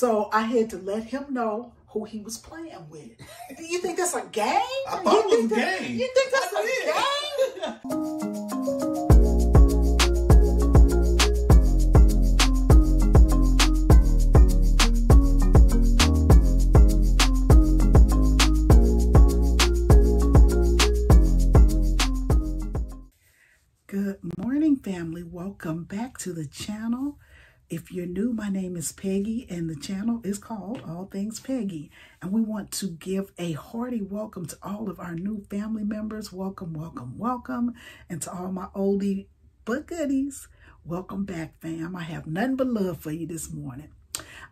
So I had to let him know who he was playing with. You think that's a game? I thought it was a game. You think that's a game? Good morning, family. Welcome back to the channel. If you're new, my name is Peggy and the channel is called All Things Peggy. And we want to give a hearty welcome to all of our new family members. Welcome, welcome, welcome. And to all my oldie but goodies, welcome back, fam. I have nothing but love for you this morning.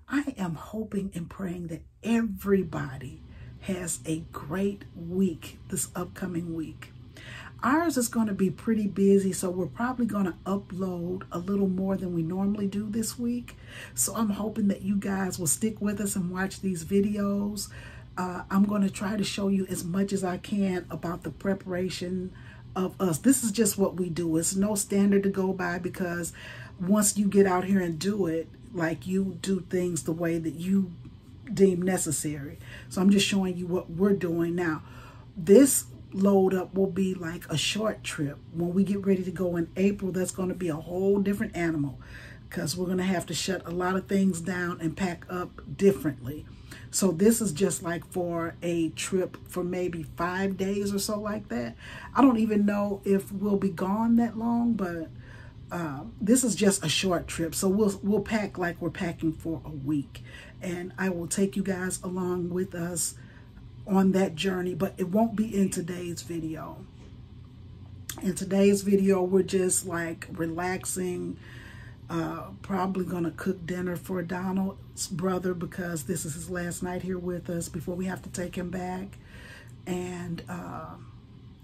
I am hoping and praying that everybody has a great week this upcoming week. Ours is going to be pretty busy, so we're probably going to upload a little more than we normally do this week. So I'm hoping that you guys will stick with us and watch these videos. I'm going to try to show you as much as I can about the preparation of us. This is just what we do. It's no standard to go by, because once you get out here and do it, like, you do things the way that you deem necessary. So I'm just showing you what we're doing now. This load up will be like a short trip. When we get ready to go in April, that's going to be a whole different animal, because we're going to have to shut a lot of things down and pack up differently. So this is just like for a trip for maybe 5 days or so, like that. I don't even know if we'll be gone that long, but this is just a short trip. So we'll pack like we're packing for a week, and I will take you guys along with us on that journey, but it won't be in today's video. In today's video, we're just like relaxing, probably gonna cook dinner for Donald's brother, because this is his last night here with us before we have to take him back. And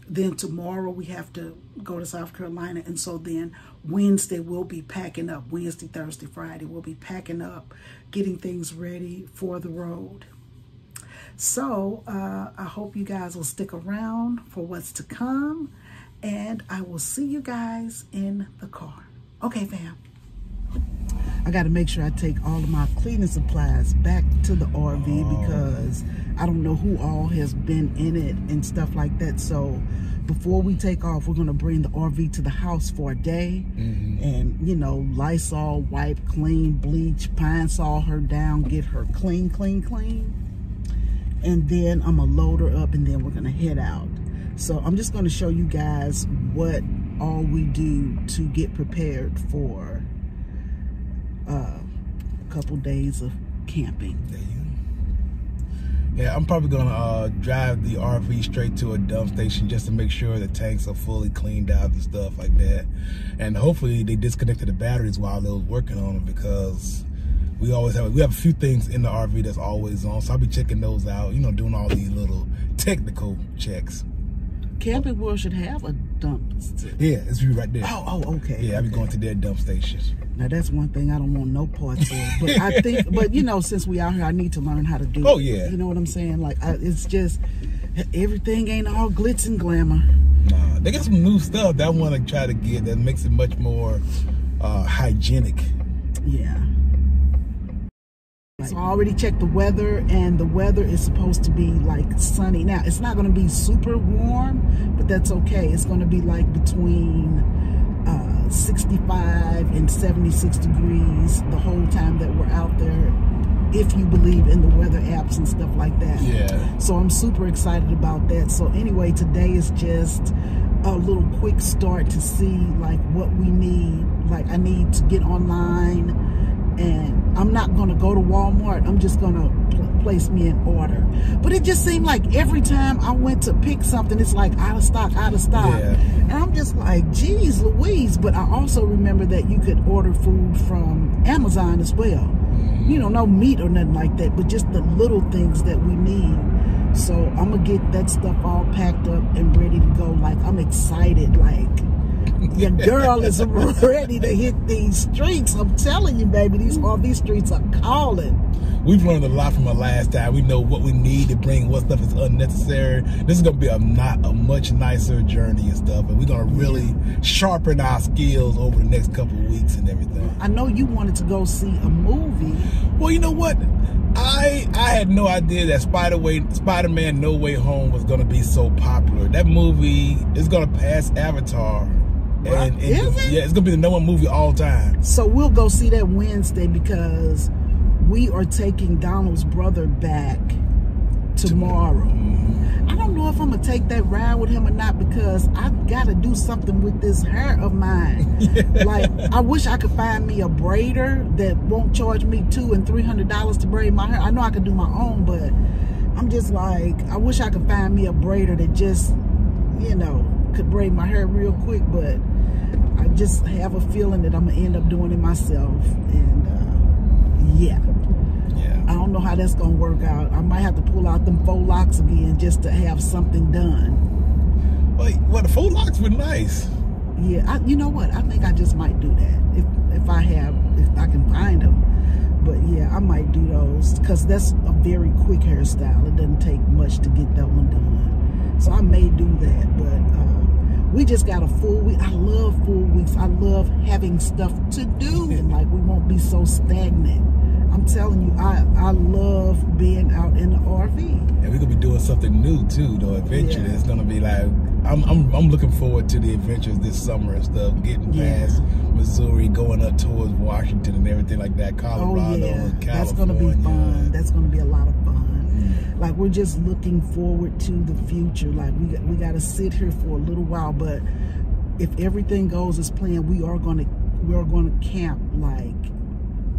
then tomorrow we have to go to South Carolina, and so then Wednesday we'll be packing up. Wednesday, Thursday, Friday, we'll be packing up, getting things ready for the road. So I hope you guys will stick around for what's to come, and I will see you guys in the car. Okay, fam. I got to make sure I take all of my cleaning supplies back to the RV, because I don't know who all has been in it and stuff like that. So before we take off, we're going to bring the RV to the house for a day. And, you know, Lysol, wipe, clean, bleach, Pine Sol her down, get her clean, clean, clean. And then I'm gonna load her up, and then we're gonna head out. So I'm just gonna show you guys what all we do to get prepared for a couple days of camping. Yeah, I'm probably gonna drive the RV straight to a dump station just to make sure the tanks are fully cleaned out and stuff like that. And hopefully they disconnected the batteries while they was working on them, because we always have a few things in the RV that's always on, so I'll be checking those out, you know, doing all these little technical checks. Camping World should have a dump station. Yeah, it's right there. Oh, okay. Yeah, okay. I'll be going to their dump stations. Now that's one thing I don't want no parts of, but I think, but you know, since we out here, I need to learn how to do it. Oh yeah. You know what I'm saying? Like, it's just, everything ain't all glitz and glamour. Nah, they got some new stuff that I want to try to get that makes it much more hygienic. Yeah. So I already checked the weather, and the weather is supposed to be like sunny. Now, it's not going to be super warm, but that's okay. It's going to be like between 65 and 76 degrees the whole time that we're out there, if you believe in the weather apps and stuff like that. Yeah. So I'm super excited about that. So anyway, today is just a little quick start to see like what we need. Like, I need to get online, and I'm not going to go to Walmart. I'm just going to place me an order. But it just seemed like every time I went to pick something, it's like out of stock. Yeah. And I'm just like, geez Louise. But I also remember that you could order food from Amazon as well. You know, no meat or nothing like that, but just the little things that we need. So I'm going to get that stuff all packed up and ready to go. Like, I'm excited. Like, your girl is ready to hit these streets. I'm telling you, baby, these RV streets are calling. We've learned a lot from our last time. We know what we need to bring, what stuff is unnecessary. This is going to be a much nicer journey and stuff. And we're going to really sharpen our skills over the next couple of weeks and everything. I know you wanted to go see a movie. Well, you know what? I had no idea that Spider-Man No Way Home was going to be so popular. That movie is going to pass Avatar. And is it? Yeah, it's going to be the number one movie all time. So we'll go see that Wednesday because we are taking Donald's brother back tomorrow. I don't know if I'm going to take that ride with him or not because I've got to do something with this hair of mine. Yeah. Like, I wish I could find me a braider that won't charge me $200 and $300 to braid my hair. I know I could do my own, but I'm just like, I wish I could find me a braider that just, you know, could braid my hair real quick, but I just have a feeling that I'm going to end up doing it myself. And yeah. I don't know how that's going to work out. I might have to pull out them faux locks again just to have something done. Well, the faux locks were nice. Yeah, you know what? I think I just might do that if I can find them. But yeah, I might do those because that's a very quick hairstyle. It doesn't take much to get that one done. So I may do that, but we just got a full week. I love full weeks. I love having stuff to do. And like, we won't be so stagnant. I'm telling you, I love being out in the RV. And we're going to be doing something new too, though. Eventually, yeah. It's going to be like, I'm looking forward to the adventures this summer and stuff. Getting past Missouri, going up towards Washington and everything like that. Colorado, and California. That's going to be fun. That's going to be a lot of fun. Like, we're just looking forward to the future. Like, we got to sit here for a little while, but if everything goes as planned, we are going to camp like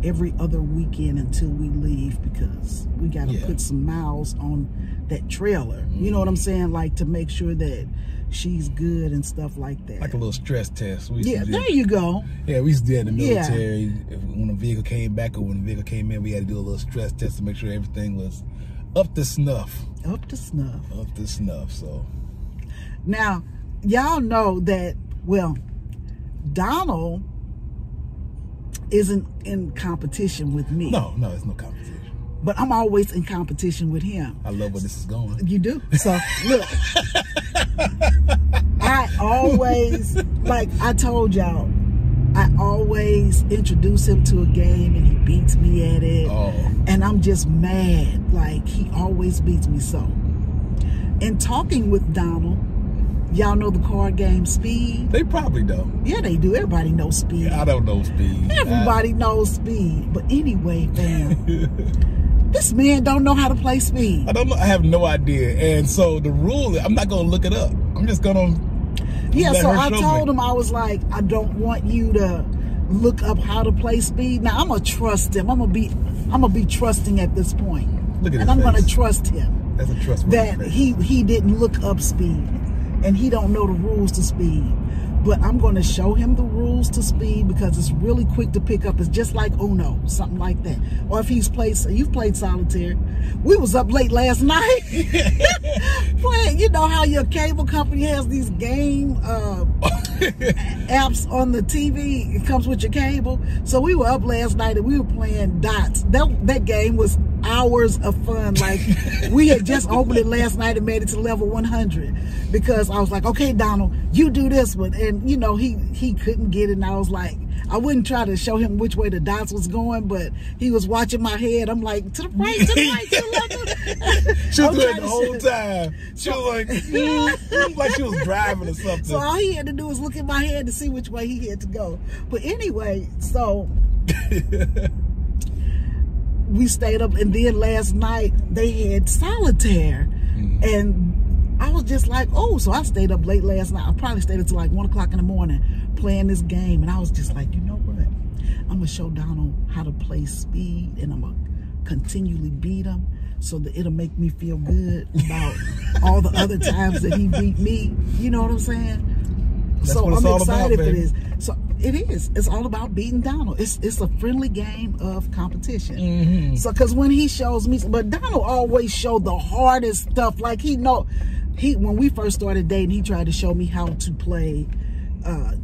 every other weekend until we leave because we got to put some miles on that trailer. You know what I'm saying? Like, to make sure that she's good and stuff like that. Like a little stress test. There you go. Yeah, we used to do that in the military. Yeah. When a vehicle came back or when a vehicle came in, we had to do a little stress test to make sure everything was up to snuff. Up to snuff. Up to snuff, so. Now, y'all know that, well, Donald isn't in competition with me. No, it's no competition. But I'm always in competition with him. I love where this is going. You do? So, look. I always, like I told y'all, I always introduce him to a game and he beats me at it. Oh. And I'm just mad. Like, he always beats me. So, in talking with Donald, y'all know the card game Speed? They probably don't. Yeah, they do. Everybody knows Speed. Yeah, I don't know Speed. Everybody knows Speed. But anyway, fam. This man don't know how to play Speed. I don't know. I have no idea. And so the rule, I'm not going to look it up. I'm just going to... Yeah, so I told him, I was like, I don't want you to look up how to play Speed. Now, I'm going to trust him. I'm going to be trusting at this point. Look at his face. And I'm going to trust him. That's a trustworthy face. That he didn't look up Speed. And he don't know the rules to Speed. But I'm going to show him the rules to Speed because it's really quick to pick up. It's just like Uno, something like that. Or if you've played solitaire. We was up late last night playing. You know how your cable company has these game apps on the TV. It comes with your cable. So we were up last night and we were playing dots. That game was hours of fun. Like, we had just opened it last night and made it to level 100 because I was like, okay, Donald, you do this one. And you know, he couldn't get it. And I was like, I wouldn't try to show him which way the dots was going, but he was watching my head. I'm like, to the right, to the right, to the left. She was doing it the whole time. She was like she was driving or something. So all he had to do was look at my head to see which way he had to go. But anyway, so we stayed up, and then last night they had solitaire, and I was just like, oh, so I stayed up late last night. I probably stayed until like 1 o'clock in the morning playing this game, and I was just like, you know what? I'm gonna show Donald how to play Speed, and I'm gonna continually beat him so that it'll make me feel good about all the other times that he beat me. You know what I'm saying? So I'm excited for this. So it is. It's all about beating Donald. It's a friendly game of competition. So because when he shows me, but Donald always showed the hardest stuff. Like when we first started dating, he tried to show me how to play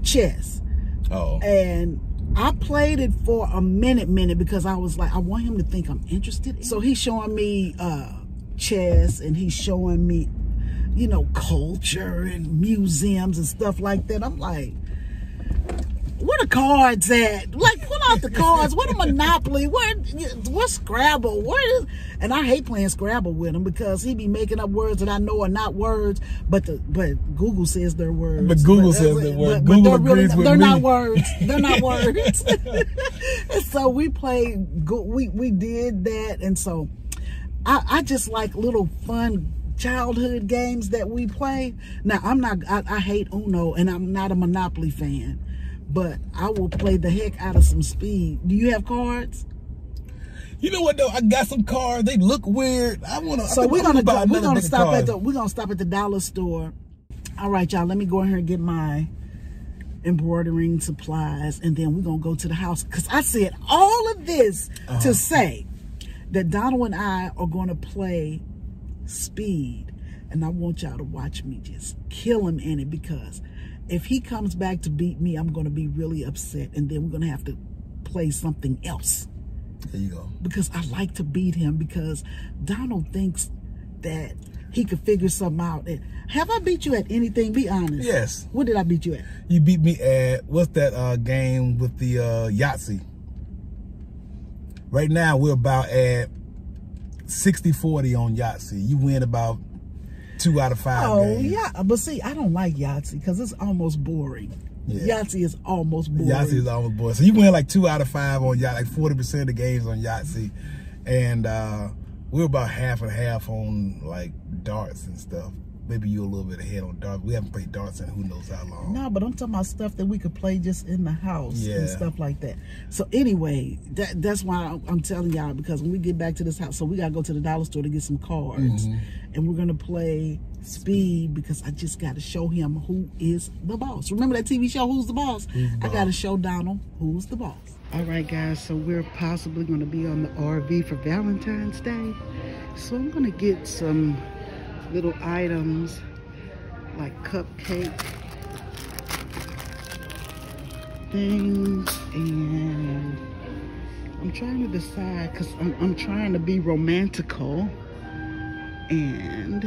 chess. Oh. And I played it for a minute because I was like, I want him to think I'm interested. So he's showing me chess, and he's showing me, you know, culture and museums and stuff like that. I'm like, where the cards at? Like, pull out the cards. What a Monopoly. What Scrabble? What is? And I hate playing Scrabble with him because he be making up words that I know are not words, but Google says they're words. But Google says they're words. But Google agrees with me. They're not words. They're not words. So we played. We did that, and so I just like little fun childhood games that we play. Now I hate Uno, and I'm not a Monopoly fan. But I will play the heck out of some Speed. Do you have cards? You know what though? I got some cards. They look weird. We're gonna stop at the dollar store. All right, y'all. Let me go in here and get my embroidering supplies, and then we're gonna go to the house. Cause I said all of this to say that Donald and I are gonna play Speed, and I want y'all to watch me just kill him in it because. If he comes back to beat me, I'm going to be really upset. And then we're going to have to play something else. There you go. Because I like to beat him because Donald thinks that he could figure something out. Have I beat you at anything? Be honest. Yes. What did I beat you at? You beat me at, what's that game with the Yahtzee? Right now, we're about at 60-40 on Yahtzee. You win about 2 out of 5 games. Oh, yeah. But see, I don't like Yahtzee because it's almost boring. Yeah. Yahtzee is almost boring. Yahtzee is almost boring. So you win like 2 out of 5 on Yahtzee, like 40% of the games on Yahtzee. And we're about half and half on like darts and stuff. Maybe you're a little bit ahead on darts. We haven't played darts in who knows how long. No, but I'm talking about stuff that we could play just in the house and stuff like that. So anyway, that's why I'm telling y'all, because when we get back to this house, so we got to go to the dollar store to get some cards. Mm-hmm. And we're going to play Speed because I just got to show him who is the boss. Remember that TV show, Who's the Boss? I got to show Donald who's the boss. All right, guys, so we're possibly going to be on the RV for Valentine's Day. So I'm going to get some little items like cupcake things, and I'm trying to decide because I'm trying to be romantical and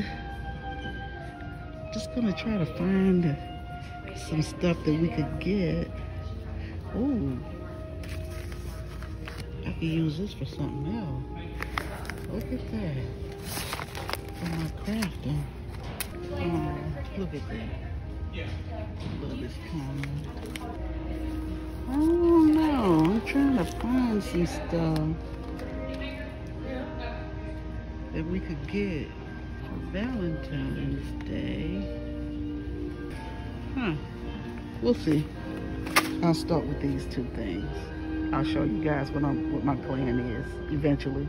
just gonna try to find some stuff that we could get. Oh, I could use this for something else. Look at that. My crafting. Look at that. Yeah. Love this camera. I don't know. I'm trying to find some stuff that we could get for Valentine's Day. Huh. We'll see. I'll start with these two things. I'll show you guys what my plan is eventually.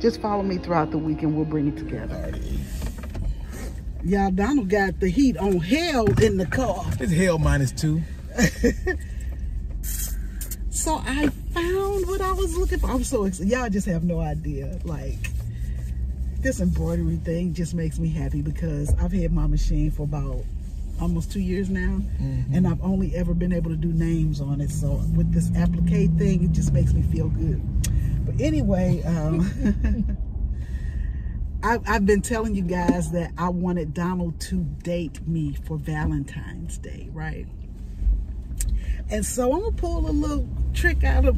Just follow me throughout the week and we'll bring it together. Y'all, Donald got the heat on hell in the car. It's hell -2. So I found what I was looking for. I'm so excited. Y'all just have no idea. Like, this embroidery thing just makes me happy because I've had my machine for about almost 2 years now. Mm-hmm. And I've only ever been able to do names on it. So with this applique thing, it just makes me feel good. But anyway, I've been telling you guys that I wanted Donald to date me for Valentine's Day, right? And so I'm gonna pull a little trick out of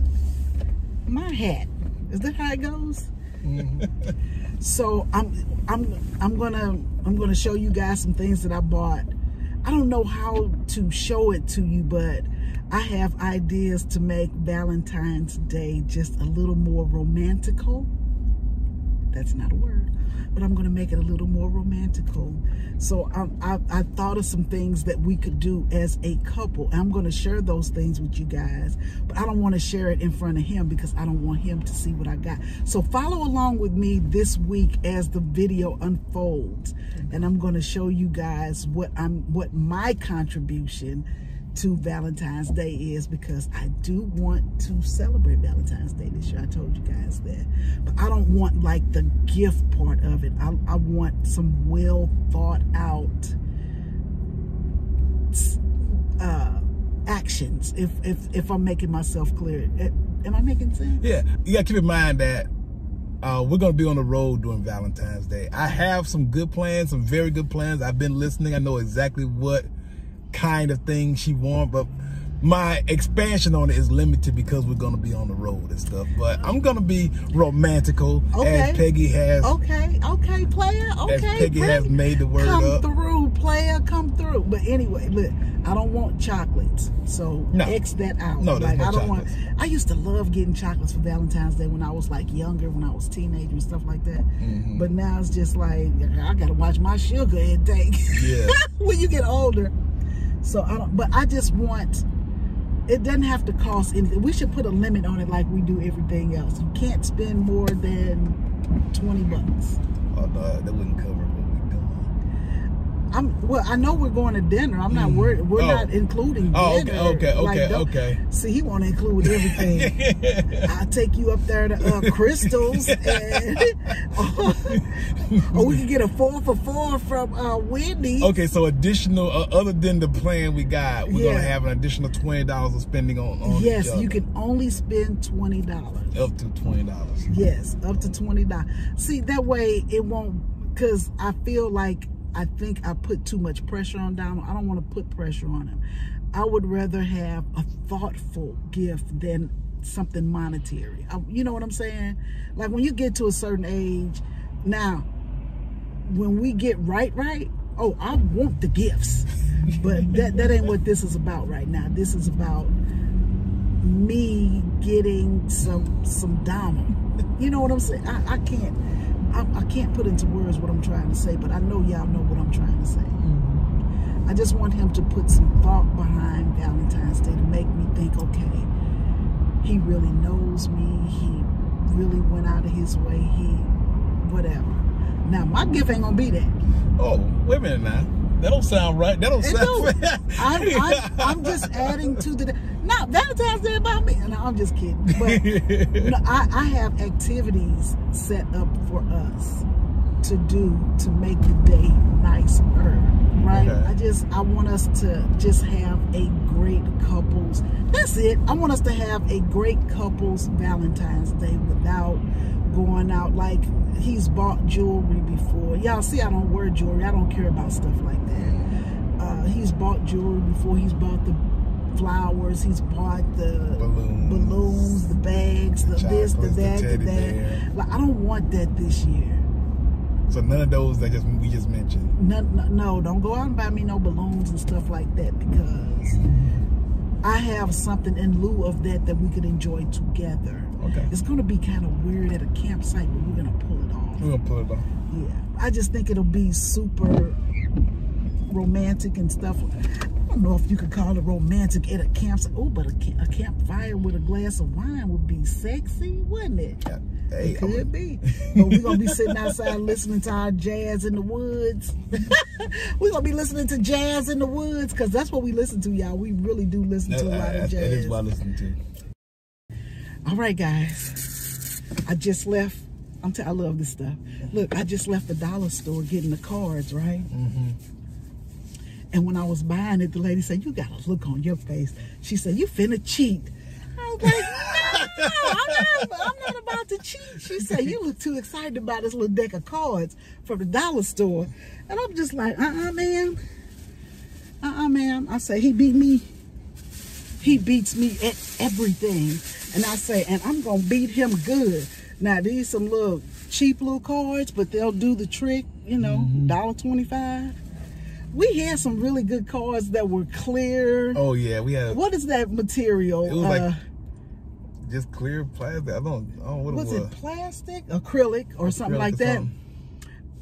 my hat. Is that how it goes? Mm-hmm. So I'm gonna show you guys some things that I bought. I don't know how to show it to you, but I have ideas to make Valentine's Day just a little more romantical. That's not a word, but I'm going to make it a little more romantical. So I thought of some things that we could do as a couple. I'm going to share those things with you guys, but I don't want to share it in front of him because I don't want him to see what I got. So follow along with me this week as the video unfolds, and I'm going to show you guys what my contribution to Valentine's Day is, because I do want to celebrate Valentine's Day this year. I told you guys that. But I don't want like the gift part of it. I want some well thought out actions, if I'm making myself clear. Am I making sense? Yeah. You got to keep in mind that we're going to be on the road during Valentine's Day. I have some good plans, some very good plans. I've been listening. I know exactly what kind of thing she wants, but my expansion on it is limited because we're going to be on the road and stuff. But I'm going to be romantical, okay, as Peggy has. Okay, okay, player, okay. As Peggy has made the word up. Come through, player, come through. But anyway, look, I don't want chocolates, so no. X that out. No, like, no, I don't want. I used to love getting chocolates for Valentine's Day when I was like younger, when I was a teenager and stuff like that. Mm-hmm. But now it's just like, I got to watch my sugar intake. Yeah. When you get older. So I don't, but I just want. It doesn't have to cost anything. We should put a limit on it like we do everything else. You can't spend more than 20 bucks. Oh, no, that wouldn't cover what we're doing. Well, I know we're going to dinner. I'm not worried. We're not including dinner. Okay. See, he want to include everything. I'll take you up there to Crystals. And, or we can get a 4 for $4 from Wendy. Okay, so additional, other than the plan we got, we're going to have an additional $20 of spending on yes, you can only spend $20. Up to $20. Yes, up to $20. See, that way it won't, because I feel like, I think I put too much pressure on Donald. I don't want to put pressure on him. I would rather have a thoughtful gift than something monetary. You know what I'm saying? Like when you get to a certain age, now, when we get right, oh, I want the gifts. But that ain't what this is about right now. This is about me getting some Dom. You know what I'm saying? I can't put into words what I'm trying to say, but I know y'all know what I'm trying to say. Mm-hmm. I just want him to put some thought behind Valentine's Day to make me think, okay, he really knows me. He really went out of his way. He whatever. Now my gift ain't gonna be that. Oh, wait a minute now. That don't sound right. That don't sound right. I'm just adding to the no, Valentine's Day about me. No, I'm just kidding. But no, I have activities set up for us to do to make the day nicer. Right? Okay. I want us to just have a great couples. That's it. I want us to have a great couples Valentine's Day without going out like he's bought jewelry before. Y'all see, I don't wear jewelry. I don't care about stuff like that. He's bought jewelry before. He's bought the flowers. He's bought the balloons, the bags, the this, the that, the that. Like, I don't want that this year. So none of those that we just mentioned. No, don't go out and buy me no balloons and stuff like that because I have something in lieu of that we could enjoy together. Okay. It's going to be kind of weird at a campsite, but we're going to pull it off. We're going to pull it off. Yeah. I just think it'll be super romantic and stuff. I don't know if you could call it romantic at a campsite. Oh, but a campfire with a glass of wine would be sexy, wouldn't it? Yeah. Hey, it could be. But we're going to be sitting outside listening to our jazz in the woods. We're going to be listening to jazz in the woods because that's what we listen to, y'all. We really do listen to a lot of jazz. That is what I listen to. All right, guys. I just left. I love this stuff. Look, I just left the dollar store getting the cards, right? Mm-hmm. And when I was buying it, the lady said, "You got a look on your face." She said, "You finna cheat." I was like, no, I'm not about to cheat. She said, "You look too excited about this little deck of cards from the dollar store." And I'm just like, ma'am. I say, he beat me. He beats me at everything. And I say, and I'm going to beat him good. Now, these some little cheap little cards, but they'll do the trick, you know, $1.25. We had some really good cards that were clear. Oh, yeah. We had. What is that material? It was like just clear plastic. I don't know what it was. Was it plastic? Acrylic or something like that? Something.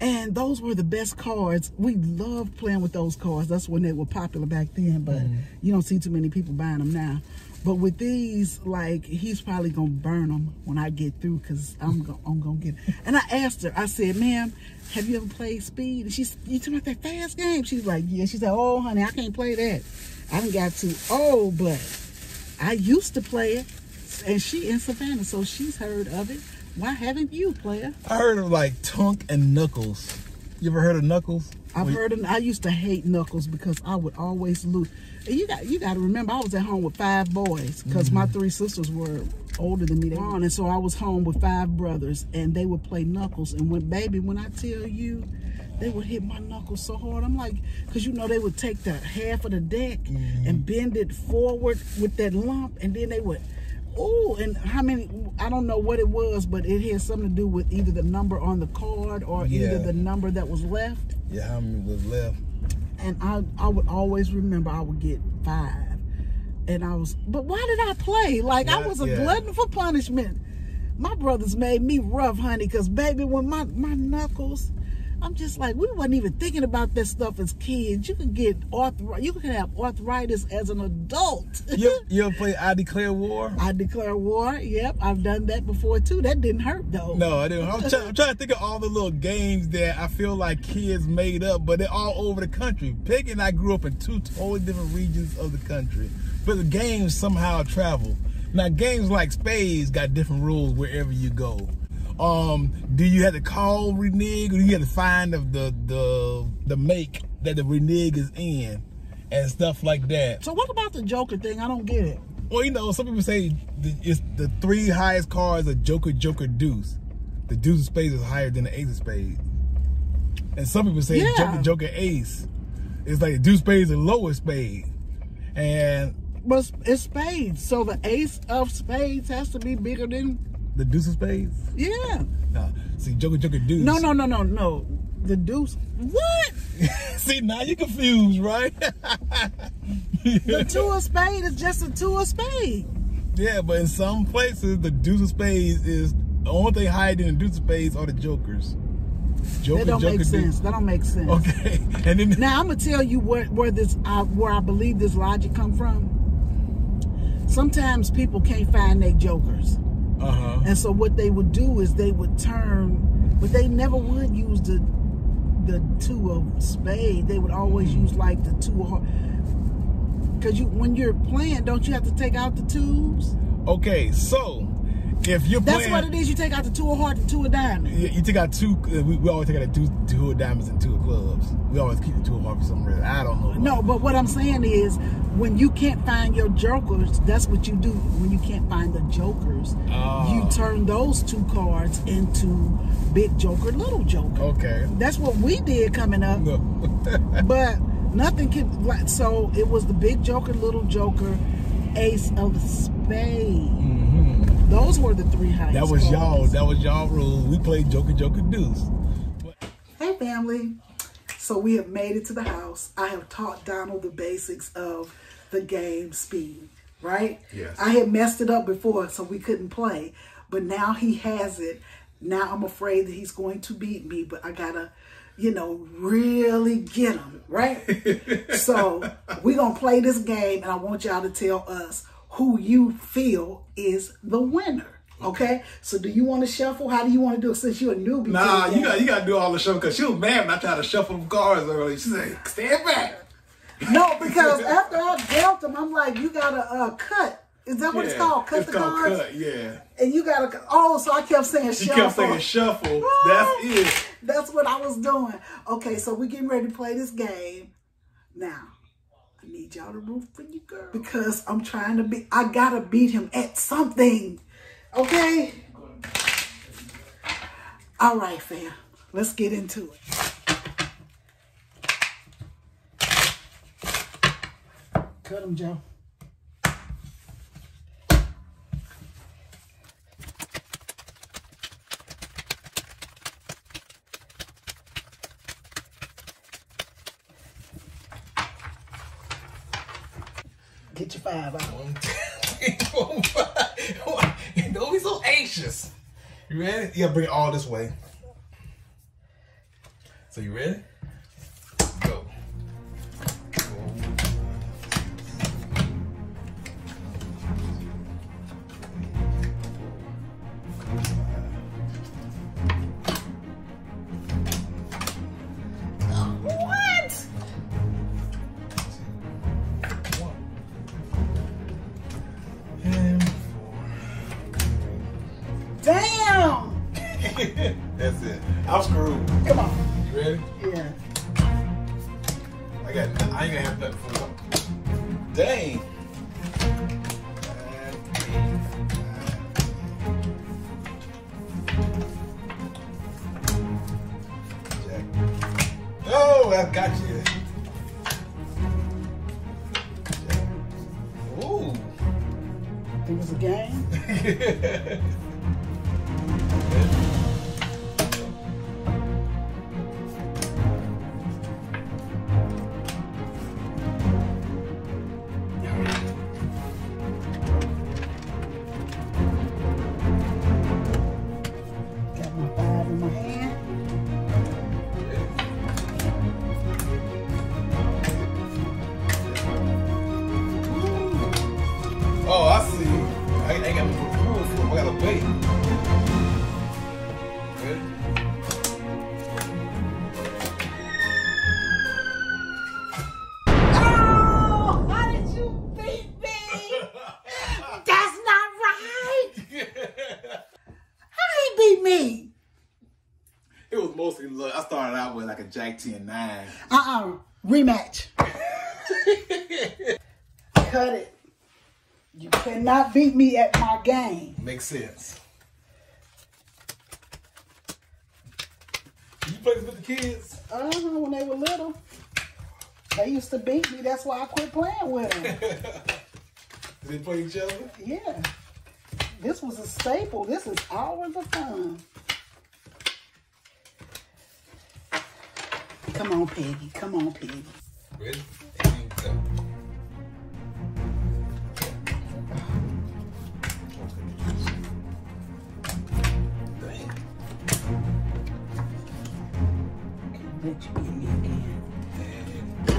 And those were the best cards. We loved playing with those cards. That's when they were popular back then, but you don't see too many people buying them now. But with these, like, he's probably going to burn them when I get through because I'm going to get it. And I asked her, I said, "Ma'am, have you ever played Speed?" And she's, "You talking about that fast game?" She's like, "Yeah." She said, "Oh, honey, I can't play that. I done got too old, but I used to play it." And she in Savannah, so she's heard of it. Why haven't you, player? I heard of like Tunk and Knuckles. You ever heard of Knuckles? I've heard it. I used to hate knuckles because I would always lose. And you got to remember, I was at home with 5 boys because my 3 sisters were older than me. And so I was home with 5 brothers, and they would play knuckles. And when, baby, when I tell you, they would hit my knuckles so hard. I'm like, because, you know, they would take the half of the deck and bend it forward with that lump, and then they would, oh, and how many, I don't know what it was, but it had something to do with either the number on the card or either the number that was left. Yeah, how many was left? And I would always remember I would get 5. And I was, but why did I play? Like, I was a glutton for punishment. My brothers made me rough, honey, because, baby, when my knuckles, I'm just like, we wasn't even thinking about this stuff as kids. You could get you could have arthritis as an adult. You ever play I Declare War? I Declare War, yep. I've done that before, too. That didn't hurt, though. No, it didn't. I'm trying to think of all the little games that I feel like kids made up, but they're all over the country. Peggy and I grew up in 2 totally different regions of the country, but the games somehow travel. Now, games like Spades got different rules wherever you go. Do you have to call renege, or do you have to find the make that the renege is in and stuff like that? So what about the Joker thing? I don't get it. Well, you know, some people say it's the 3 highest cards are Joker, Joker, Deuce. The Deuce of Spades is higher than the Ace of Spades. And some people say Joker, Joker, Ace. It's like the Deuce of Spades is lowest spade. And but it's spades, so the Ace of Spades has to be bigger than the Deuce of Spades? Yeah. Nah. See, Joker, Joker, Deuce. No. The Deuce. What? See, now you're confused, right? The 2 of Spades is just a 2 of Spades. Yeah, but in some places, the Deuce of Spades is the only thing higher than the Deuce of Spades are the Jokers. Joker, that don't Joker, make sense. Deuce. That don't make sense. Okay. And then now I'm gonna tell you where I believe this logic come from. Sometimes people can't find their Jokers. And so what they would do is they would turn, but they never would use the 2 of spade. They would always use like the 2 of heart. Because when you're playing, don't you have to take out the 2s? Okay, so if you're playing, that's what it is. You take out the 2 of heart, the 2 of diamonds. You take out 2. We always take out the 2 of diamonds and 2 of clubs. We always keep the 2 of heart for some reason. I don't know. No, but what I'm saying is, when you can't find your jokers, that's what you do. When you can't find the jokers, you turn those 2 cards into big joker, little joker. Okay. That's what we did coming up. No. But nothing can. So it was the big joker, little joker, ace of spades. Those were the 3 highest. That was y'all. That was y'all rule. We played Joker, Joker, Deuce. Hey, family. So we have made it to the house. I have taught Donald the basics of the game speed, right? Yes. I had messed it up before, so we couldn't play. But now he has it. Now I'm afraid that he's going to beat me, but I gotta, you know, really get him, right? So we're gonna play this game, and I want y'all to tell us who you feel is the winner. Okay, so do you want to shuffle? How do you want to do it since you're a newbie? Nah, you got to do all the shuffle because she was mad when I tried to shuffle them cards earlier. She said, stand back. No, because after I dealt them, I'm like, you got to cut. Is that what it's called? Cut it's the called cards? Cut, yeah. And you got to, oh, so I kept saying shuffle. You kept saying shuffle. That's it. That's what I was doing. Okay, so we're getting ready to play this game. Now, I need y'all to root for you, girl. Because I'm trying to be, I got to beat him at something. Okay. All right, fam. Let's get into it. Cut him, Joe. Get your 5 out. 1, 2, 3, 4, 5. Don't be so anxious. You ready? Yeah, bring it all this way. So you ready? Go. What? That's it. I'm screwed. Come on. You ready? Yeah. I ain't gonna have nothing for one. Dang. Oh, I've got you. Ooh. It was a game? Okay. Jack 10-9. Rematch. Cut it. You cannot beat me at my game. Makes sense. You play this with the kids? When they were little. They used to beat me. That's why I quit playing with them. Did they play each other? Yeah. This was a staple. This is hours of fun. Come on, Peggy. Come on, Peggy. Ready? And go. Dang. Can't let you get me again. And go.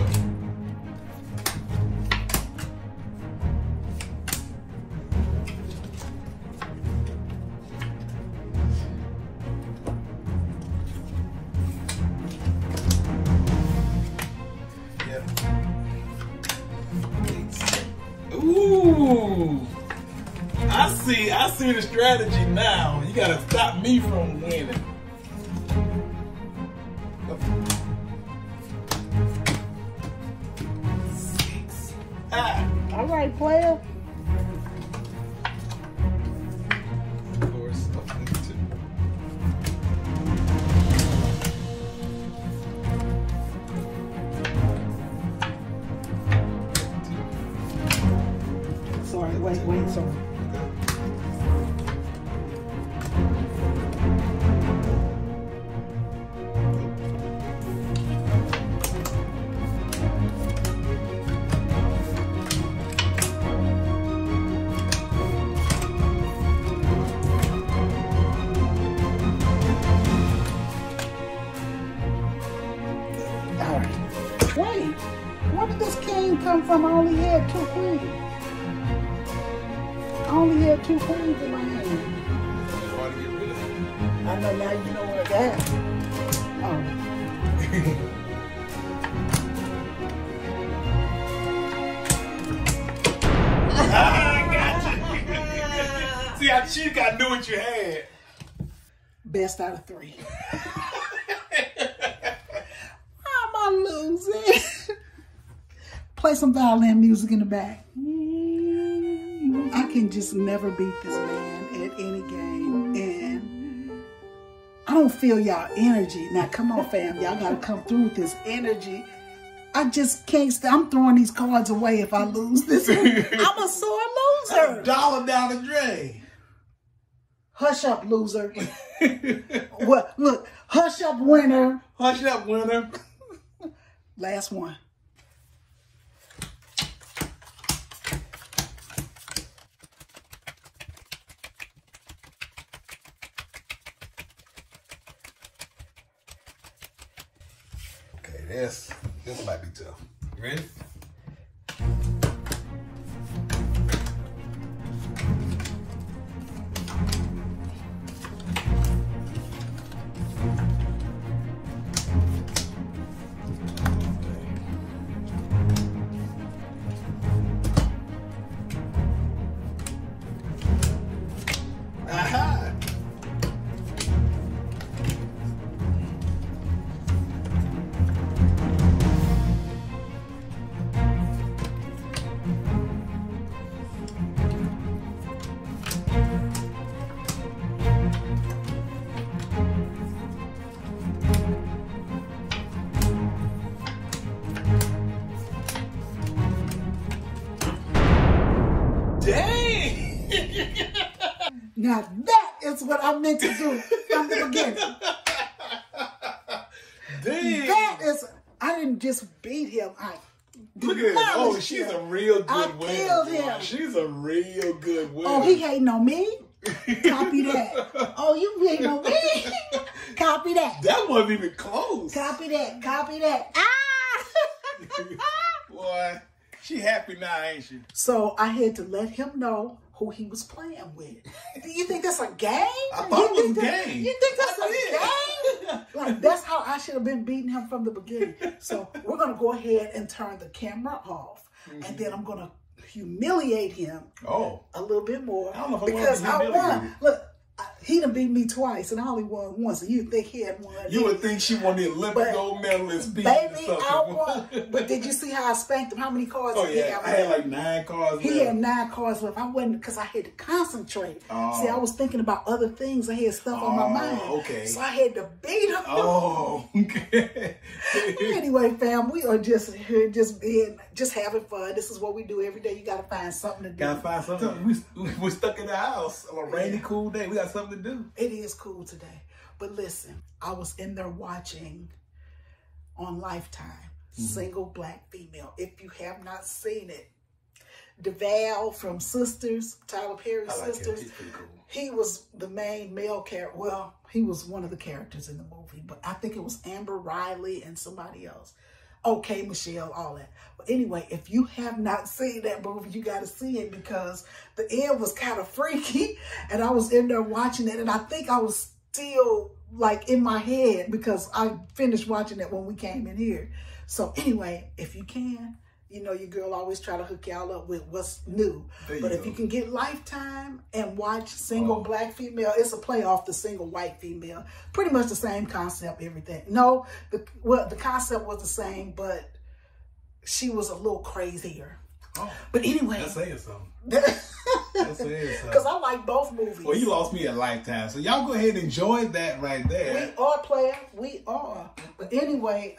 I see the strategy now. You gotta stop me from winning. Six. Ah. All right, player. Of course. Sorry, wait, sorry. From I only had two queens. I only had two queens in my hand. I know now you know where that is. Oh. I got you. See, I cheated. I knew what you had. Best out of three. How am I losing? Play some violin music in the back. I can just never beat this man at any game. And I don't feel y'all energy. Now, come on, fam. Y'all got to come through with this energy. I just can't stop. I'm throwing these cards away if I lose this. I'm a sore loser. Dollar down the drain. Hush up, loser. Well, look, hush up, winner. Hush up, winner. Last one. Yes, this might be tough. You ready? Now that is what I meant to do from the beginning. Dang. That is, I didn't just beat him. Look at this. Oh, she's a real good winner. I killed him. She's a real good winner. Oh, he hating on me? Copy that. Oh, you hating on me? Copy that. That wasn't even close. Copy that. Copy that. Ah! Boy, she happy now, ain't she? So I had to let him know who he was playing with. Do you think that's a game? I thought it was a game. You think that's a game? Like, that's how I should have been beating him from the beginning. So we're going to go ahead and turn the camera off. Mm-hmm. And then I'm going to humiliate him a little bit more. I don't know if because I won. Look, he done beat me twice, and I only won once. And you'd think he had won. You would think she won the Olympic gold medalist. Baby, I won. But did you see how I spanked him? How many cards did he have? I had like 9 cards left. He had 9 cards left. I wasn't, because I had to concentrate. Oh. See, I was thinking about other things. I had stuff on my mind. Okay. So I had to beat him. Oh, okay. Anyway, fam, we are just here, just having fun. This is what we do every day. You got to find something to do. Got to find something. We're stuck in the house on a rainy, cool day. We got something to do. It is cool today. But listen, I was in there watching on Lifetime, Single Black Female. If you have not seen it, DeVal from Sisters, Tyler Perry Sisters, cool. He was the main male character. Well, he was one of the characters in the movie, but I think it was Amber Riley and somebody else. Okay, Michelle, all that. But anyway, if you have not seen that movie, you got to see it because the end was kind of freaky. And I was in there watching it. And I think I was still like in my head because I finished watching it when we came in here. So anyway, if you can, you know, your girl always try to hook y'all up with what's new. But if you can get Lifetime and watch Single Black Female, it's a play off the Single White Female. Pretty much the same concept, everything. No, the concept was the same, but she was a little crazier. Oh, but anyway. That's saying something. That's saying something. Because I like both movies. Well, you lost me at Lifetime. So y'all go ahead and enjoy that right there. We are, player. We are. But anyway,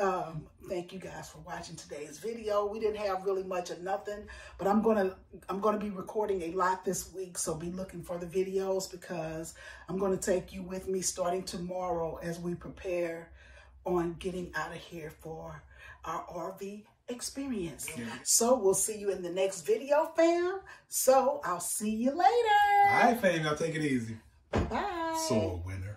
thank you guys for watching today's video. We didn't have really much of nothing, but I'm gonna be recording a lot this week, so be looking for the videos because I'm gonna take you with me starting tomorrow as we prepare on getting out of here for our RV experience. Yeah. So we'll see you in the next video, fam. So I'll see you later. All right, fam. Y'all take it easy. Bye. So winner.